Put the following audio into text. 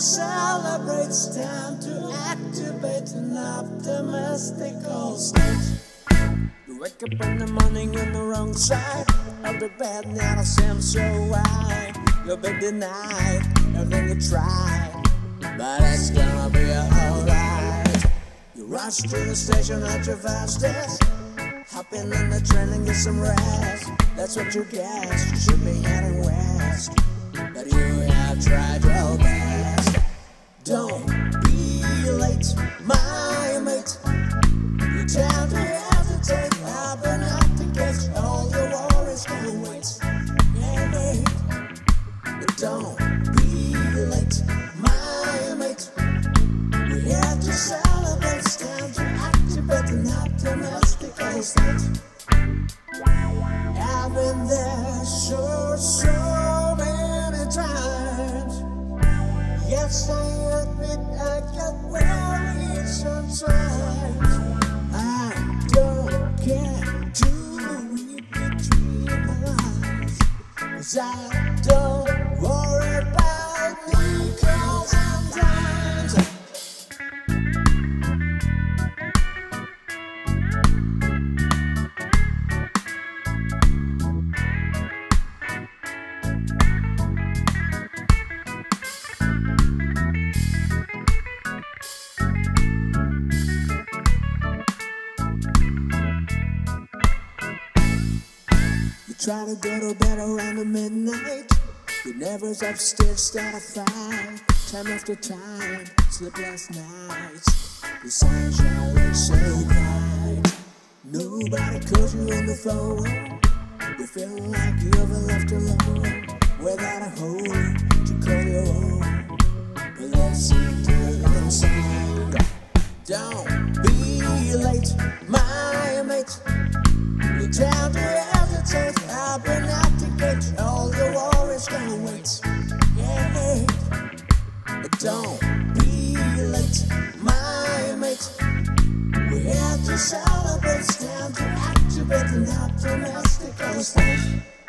to celebrate, it's time to activate an optimistic state. You wake up in the morning on the wrong side of the bed, now it seems so wide. You'll be denied everything you try, but it's gonna be alright. You rush to the station at your fastest, hopping on the train and get some rest. That's what you guess, you should be heading west, but you have tried your best. Don't be late, my mate. You tend to hesitate, I've been out to catch all your worries can wait. Yeah, mate. Don't be late, my mate. We have to celebrate, it's time to activate an optimistic state. I've been there so many times. Yes, I admit I get worried sometimes. I don't care to read between the lines, 'cause I don't worry about nickels and dimes. Try to go to bed around the midnight, your neighbors upstairs start a fight. Time after time, sleepless nights, the sunshine looks so bright. Nobody calls you on the phone, you feel like you've been left alone, without a home to call your own. But let's do one song. Don't be late, my mate. You tell me I've been out to get all your worries gonna wait. Yeah, but don't be late, my mate. We have to celebrate, it's time to activate an optimistic state.